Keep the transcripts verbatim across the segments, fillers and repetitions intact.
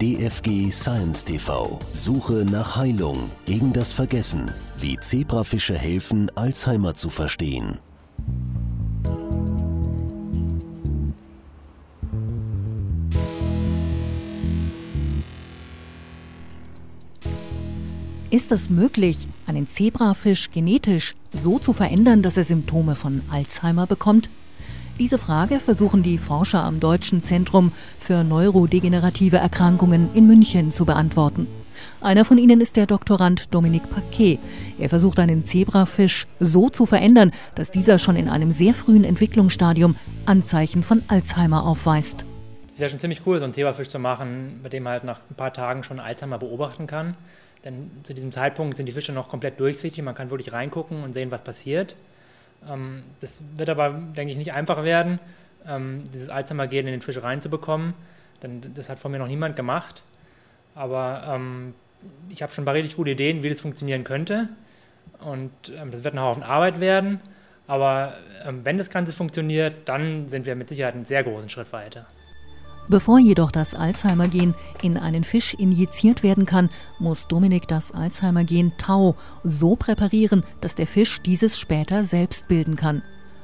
D F G Science T V – Suche nach Heilung gegen das Vergessen, wie Zebrafische helfen, Alzheimer zu verstehen. Ist es möglich, einen Zebrafisch genetisch so zu verändern, dass er Symptome von Alzheimer bekommt? Diese Frage versuchen die Forscher am Deutschen Zentrum für Neurodegenerative Erkrankungen in München zu beantworten. Einer von ihnen ist der Doktorand Dominik Paquet. Er versucht, einen Zebrafisch so zu verändern, dass dieser schon in einem sehr frühen Entwicklungsstadium Anzeichen von Alzheimer aufweist. Es wäre schon ziemlich cool, so einen Zebrafisch zu machen, bei dem man halt nach ein paar Tagen schon Alzheimer beobachten kann. Denn zu diesem Zeitpunkt sind die Fische noch komplett durchsichtig, man kann wirklich reingucken und sehen, was passiert. Das wird aber, denke ich, nicht einfach werden, dieses Alzheimer-Gen in den Fisch reinzubekommen, denn das hat von mir noch niemand gemacht. Aber ich habe schon ein paar richtig gute Ideen, wie das funktionieren könnte, und das wird ein Haufen Arbeit werden. Aber wenn das Ganze funktioniert, dann sind wir mit Sicherheit einen sehr großen Schritt weiter. Bevor jedoch das Alzheimer-Gen in einen Fisch injiziert werden kann, muss Dominik das Alzheimer-Gen Tau so präparieren, dass der Fisch dieses später selbst bilden kann.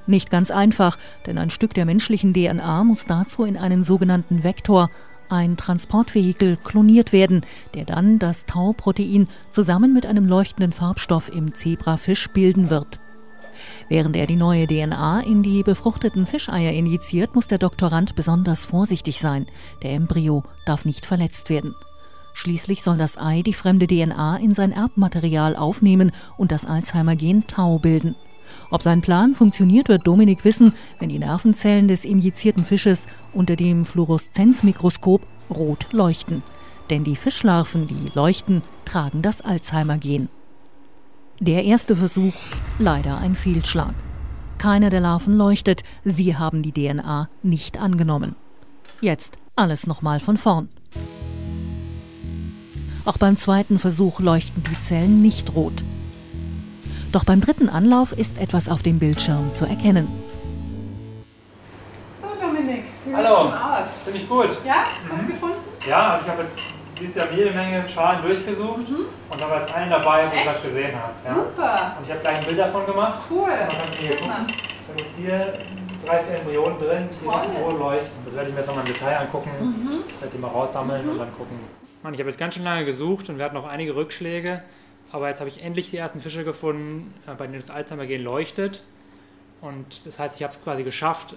Nicht ganz einfach, denn ein Stück der menschlichen D N A muss dazu in einen sogenannten Vektor, ein Transportvehikel, kloniert werden, der dann das Tau-Protein zusammen mit einem leuchtenden Farbstoff im Zebrafisch bilden wird. Während er die neue D N A in die befruchteten Fischeier injiziert, muss der Doktorand besonders vorsichtig sein. Der Embryo darf nicht verletzt werden. Schließlich soll das Ei die fremde D N A in sein Erbmaterial aufnehmen und das Alzheimer-Gen Tau bilden. Ob sein Plan funktioniert, wird Dominik wissen, wenn die Nervenzellen des injizierten Fisches unter dem Fluoreszenzmikroskop rot leuchten. Denn die Fischlarven, die leuchten, tragen das Alzheimer-Gen. Der erste Versuch, leider ein Fehlschlag. Keine der Larven leuchtet, sie haben die D N A nicht angenommen. Jetzt alles nochmal von vorn. Auch beim zweiten Versuch leuchten die Zellen nicht rot. Doch beim dritten Anlauf ist etwas auf dem Bildschirm zu erkennen. So, Dominik, wie sieht's aus? Ziemlich gut. Ja, hast du gefunden? Ja, ich habe jetzt... Siehst du, ich habe jede Menge Schalen durchgesucht, mhm, und habe jetzt einen dabei, wo Echt? du das gesehen hast. Ja. Super! Und ich habe gleich ein Bild davon gemacht. Cool! Man kann hier gucken. Da sind jetzt hier drei, vier Embryonen drin, die rot leuchten. Das werde ich mir jetzt nochmal im Detail angucken. Mhm. Ich werde die mal raussammeln, mhm, und dann gucken. Mann, ich habe jetzt ganz schön lange gesucht und wir hatten noch einige Rückschläge. Aber jetzt habe ich endlich die ersten Fische gefunden, bei denen das Alzheimer-Gen leuchtet. Und das heißt, ich habe es quasi geschafft,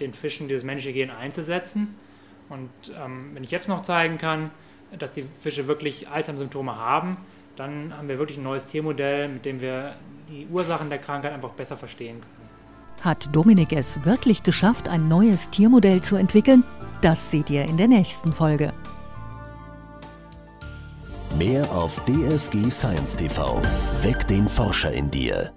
den Fischen dieses menschliche Gen einzusetzen. Und ähm, wenn ich jetzt noch zeigen kann, dass die Fische wirklich Alzheimer-Symptome haben, dann haben wir wirklich ein neues Tiermodell, mit dem wir die Ursachen der Krankheit einfach besser verstehen können. Hat Dominik es wirklich geschafft, ein neues Tiermodell zu entwickeln? Das seht ihr in der nächsten Folge. Mehr auf D F G Science T V. Weck den Forscher in dir.